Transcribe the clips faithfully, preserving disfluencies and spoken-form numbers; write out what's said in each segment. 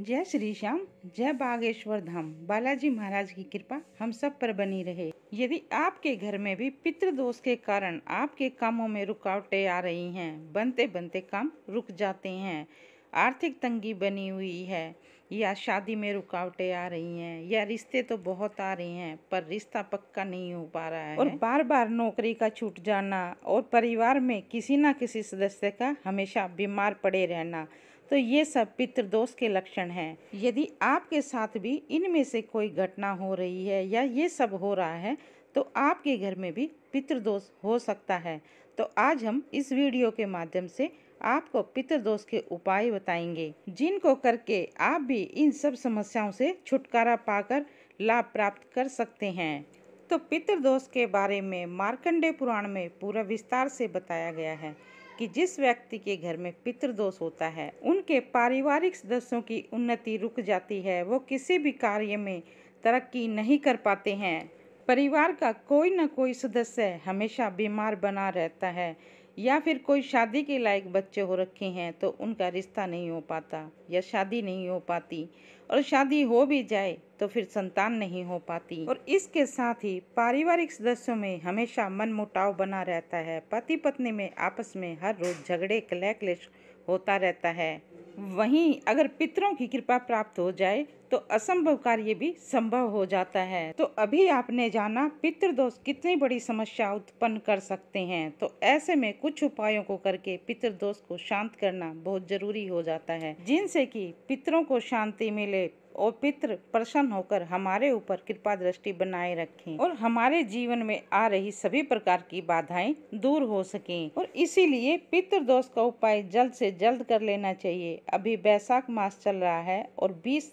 जय श्री श्याम, जय बागेश्वर धाम। बालाजी महाराज की कृपा हम सब पर बनी रहे। यदि आपके घर में भी पितृदोष के कारण आपके कामों में रुकावटें आ रही हैं, बनते बनते काम रुक जाते हैं, आर्थिक तंगी बनी हुई है, या शादी में रुकावटें आ रही हैं, या रिश्ते तो बहुत आ रहे हैं पर रिश्ता पक्का नहीं हो पा रहा है, और बार बार नौकरी का छूट जाना, और परिवार में किसी ना किसी सदस्य का हमेशा बीमार पड़े रहना, तो ये सब पितृदोष के लक्षण हैं। यदि आपके साथ भी इनमें से कोई घटना हो रही है या ये सब हो रहा है तो आपके घर में भी पितृदोष हो सकता है। तो आज हम इस वीडियो के माध्यम से आपको पितृदोष के उपाय बताएंगे, जिनको करके आप भी इन सब समस्याओं से छुटकारा पाकर लाभ प्राप्त कर सकते हैं। तो पितृदोष के बारे में मार्कंडेय पुराण में पूरा विस्तार से बताया गया है कि जिस व्यक्ति के घर में पितृदोष होता है, उनके पारिवारिक सदस्यों की उन्नति रुक जाती है, वो किसी भी कार्य में तरक्की नहीं कर पाते हैं, परिवार का कोई न कोई सदस्य हमेशा बीमार बना रहता है, या फिर कोई शादी के लायक बच्चे हो रखे हैं तो उनका रिश्ता नहीं हो पाता या शादी नहीं हो पाती, और शादी हो भी जाए तो फिर संतान नहीं हो पाती। और इसके साथ ही पारिवारिक सदस्यों में हमेशा मनमुटाव बना रहता है, पति पत्नी में आपस में हर रोज झगड़े कलह क्लेश होता रहता है। वहीं अगर पितरों की कृपा प्राप्त हो जाए तो असंभव कार्य भी संभव हो जाता है। तो अभी आपने जाना पितृदोष कितनी बड़ी समस्या उत्पन्न कर सकते हैं। तो ऐसे में कुछ उपायों को करके पितृदोष को शांत करना बहुत जरूरी हो जाता है, जिनसे कि पितरों को शांति मिले और पितर प्रसन्न होकर हमारे ऊपर कृपा दृष्टि बनाए रखें और हमारे जीवन में आ रही सभी प्रकार की बाधाएं दूर हो सकें। और इसीलिए पितृदोष का उपाय जल्द से जल्द कर लेना चाहिए। अभी बैसाख मास चल रहा है और बीस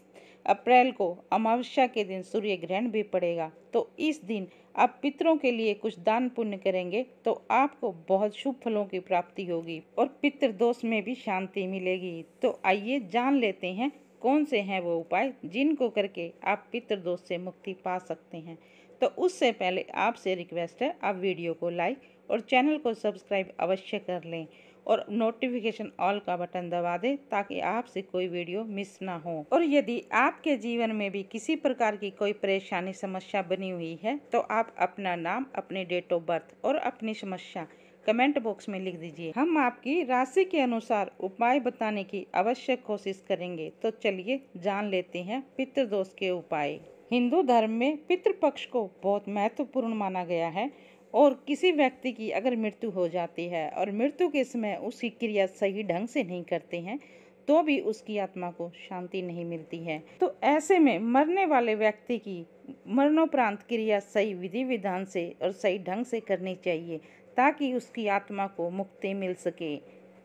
अप्रैल को अमावस्या के दिन सूर्य ग्रहण भी पड़ेगा, तो इस दिन आप पितरों के लिए कुछ दान पुण्य करेंगे तो आपको बहुत शुभ फलों की प्राप्ति होगी और पितृदोष में भी शांति मिलेगी। तो आइए जान लेते हैं कौन से हैं वो उपाय जिनको करके आप पितृदोष से मुक्ति पा सकते हैं। तो उससे पहले आपसे रिक्वेस्ट है, आप वीडियो को लाइक और चैनल को सब्सक्राइब अवश्य कर लें और नोटिफिकेशन ऑल का बटन दबा दें ताकि आपसे कोई वीडियो मिस ना हो। और यदि आपके जीवन में भी किसी प्रकार की कोई परेशानी समस्या बनी हुई है तो आप अपना नाम, अपने डेट ऑफ बर्थ और अपनी समस्या कमेंट बॉक्स में लिख दीजिए। हम आपकी राशि के अनुसार उपाय बताने की अवश्य कोशिश करेंगे। तो चलिए जान लेते हैं पितृदोष के उपाय। हिंदू धर्म में पितृपक्ष को बहुत महत्वपूर्ण माना गया है, और किसी व्यक्ति की अगर मृत्यु हो जाती है और मृत्यु के समय उसकी क्रिया सही ढंग से नहीं करते हैं तो भी उसकी आत्मा को शांति नहीं मिलती है। तो ऐसे में मरने वाले व्यक्ति की मरणोपरांत क्रिया सही विधि विधान से और सही ढंग से करनी चाहिए ताकि उसकी आत्मा को मुक्ति मिल सके।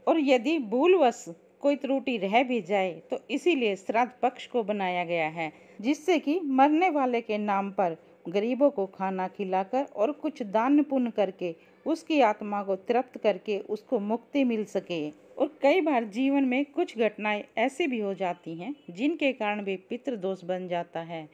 और यदि भूलवश कोई त्रुटि रह भी जाए तो इसीलिए श्राद्ध पक्ष को बनाया गया है, जिससे कि मरने वाले के नाम पर गरीबों को खाना खिलाकर और कुछ दान पुण्य करके उसकी आत्मा को तृप्त करके उसको मुक्ति मिल सके। और कई बार जीवन में कुछ घटनाएं ऐसी भी हो जाती हैं जिनके कारण भी पितृदोष बन जाता है।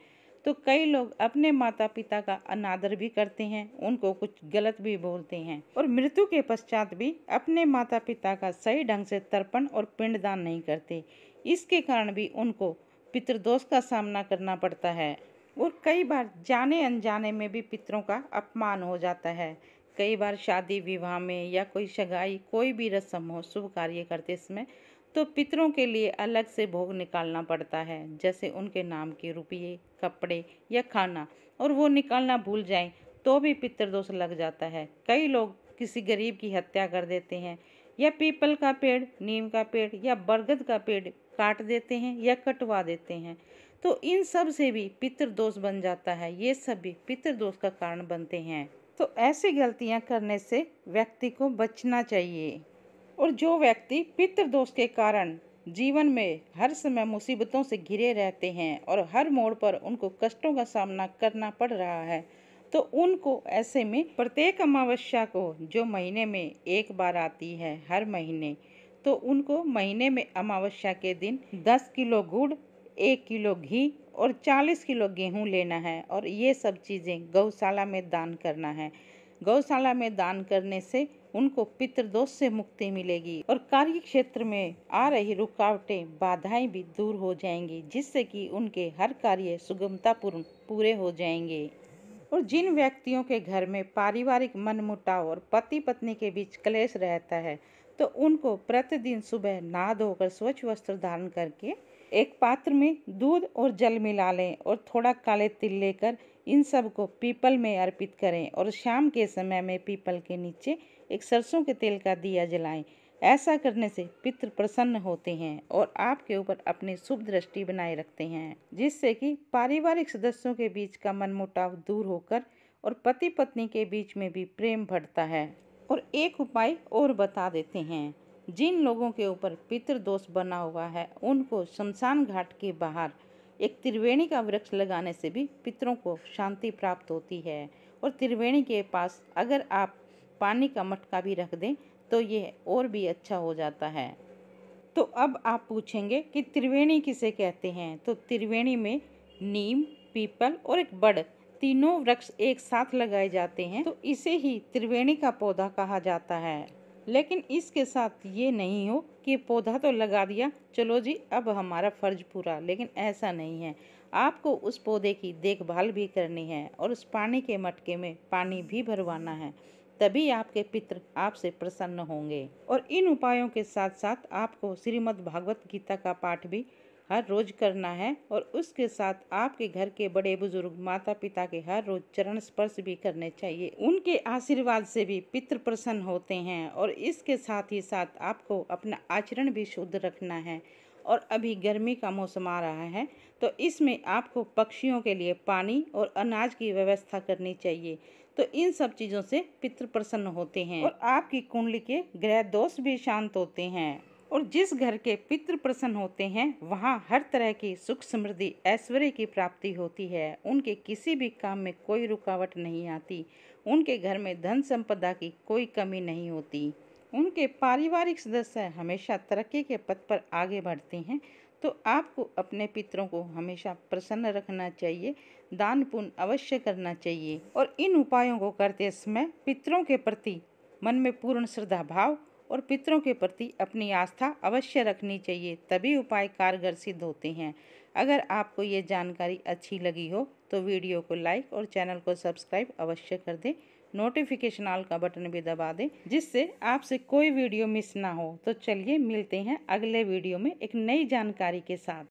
तो कई लोग अपने माता पिता का अनादर भी करते हैं, उनको कुछ गलत भी बोलते हैं, और मृत्यु के पश्चात भी अपने माता पिता का सही ढंग से तर्पण और पिंडदान नहीं करते, इसके कारण भी उनको पितृदोष का सामना करना पड़ता है। और कई बार जाने अनजाने में भी पितरों का अपमान हो जाता है। कई बार शादी विवाह में या कोई सगाई, कोई भी रस्म हो, शुभ कार्य करते समय तो पितरों के लिए अलग से भोग निकालना पड़ता है, जैसे उनके नाम के रुपये, कपड़े या खाना, और वो निकालना भूल जाएं तो भी पितृदोष लग जाता है। कई लोग किसी गरीब की हत्या कर देते हैं, या पीपल का पेड़, नीम का पेड़ या बरगद का पेड़ काट देते हैं या कटवा देते हैं, तो इन सब से भी पितृदोष बन जाता है। ये सब भी पितृदोष का कारण बनते हैं। तो ऐसी गलतियाँ करने से व्यक्ति को बचना चाहिए। और जो व्यक्ति पितृदोष के कारण जीवन में हर समय मुसीबतों से घिरे रहते हैं और हर मोड़ पर उनको कष्टों का सामना करना पड़ रहा है, तो उनको ऐसे में प्रत्येक अमावस्या को, जो महीने में एक बार आती है हर महीने, तो उनको महीने में अमावस्या के दिन दस किलो गुड़, एक किलो घी और चालीस किलो गेहूं लेना है और ये सब चीज़ें गौशाला में दान करना है। गौशाला में दान करने से उनको पितृदोष से मुक्ति मिलेगी और कार्य क्षेत्र में आ रही रुकावटें बाधाएं भी दूर हो जाएंगी, जिससे कि उनके हर कार्य सुगमतापूर्ण पूरे हो जाएंगे। और जिन व्यक्तियों के घर में पारिवारिक मनमुटाव और पति पत्नी के बीच क्लेश रहता है, तो उनको प्रतिदिन सुबह नहा धोकर स्वच्छ वस्त्र धारण करके एक पात्र में दूध और जल मिला लें और थोड़ा काले तिल लेकर इन सब को पीपल में अर्पित करें और शाम के समय में पीपल के नीचे एक सरसों के तेल का दिया जलाएं। ऐसा करने से पितृ प्रसन्न होते हैं और आपके ऊपर अपनी शुभ दृष्टि बनाए रखते हैं, जिससे कि पारिवारिक सदस्यों के बीच का मनमुटाव दूर होकर और पति पत्नी के बीच में भी प्रेम बढ़ता है। और एक उपाय और बता देते हैं, जिन लोगों के ऊपर पितृदोष बना हुआ है उनको शमशान घाट के बाहर एक त्रिवेणी का वृक्ष लगाने से भी पितरों को शांति प्राप्त होती है। और त्रिवेणी के पास अगर आप पानी का मटका भी रख दें तो यह और भी अच्छा हो जाता है। तो अब आप पूछेंगे कि त्रिवेणी किसे कहते हैं, तो त्रिवेणी में नीम, पीपल और एक बड़, तीनों वृक्ष एक साथ लगाए जाते हैं, तो इसे ही त्रिवेणी का पौधा कहा जाता है। लेकिन इसके साथ ये नहीं हो कि पौधा तो लगा दिया, चलो जी अब हमारा फर्ज पूरा, लेकिन ऐसा नहीं है। आपको उस पौधे की देखभाल भी करनी है और उस पानी के मटके में पानी भी भरवाना है, तभी आपके पितृ आपसे प्रसन्न होंगे। और इन उपायों के साथ साथ आपको श्रीमद् भागवत गीता का पाठ भी हर रोज करना है और उसके साथ आपके घर के बड़े बुजुर्ग माता पिता के हर रोज चरण स्पर्श भी करने चाहिए, उनके आशीर्वाद से भी पितृ प्रसन्न होते हैं। और इसके साथ ही साथ आपको अपना आचरण भी शुद्ध रखना है। और अभी गर्मी का मौसम आ रहा है, तो इसमें आपको पक्षियों के लिए पानी और अनाज की व्यवस्था करनी चाहिए, तो इन सब चीज़ों से पितृ प्रसन्न होते हैं और आपकी कुंडली के ग्रह दोष भी शांत होते हैं। और जिस घर के पितृ प्रसन्न होते हैं वहाँ हर तरह की सुख समृद्धि ऐश्वर्य की प्राप्ति होती है, उनके किसी भी काम में कोई रुकावट नहीं आती, उनके घर में धन संपदा की कोई कमी नहीं होती, उनके पारिवारिक सदस्य हमेशा तरक्की के पथ पर आगे बढ़ते हैं। तो आपको अपने पितरों को हमेशा प्रसन्न रखना चाहिए, दान पुण्य अवश्य करना चाहिए। और इन उपायों को करते समय पितरों के प्रति मन में पूर्ण श्रद्धा भाव और पितरों के प्रति अपनी आस्था अवश्य रखनी चाहिए, तभी उपाय कारगर सिद्ध होते हैं। अगर आपको ये जानकारी अच्छी लगी हो तो वीडियो को लाइक और चैनल को सब्सक्राइब अवश्य कर दें। नोटिफिकेशन ऑल का बटन भी दबा दें, जिससे आपसे कोई वीडियो मिस ना हो। तो चलिए मिलते हैं अगले वीडियो में एक नई जानकारी के साथ।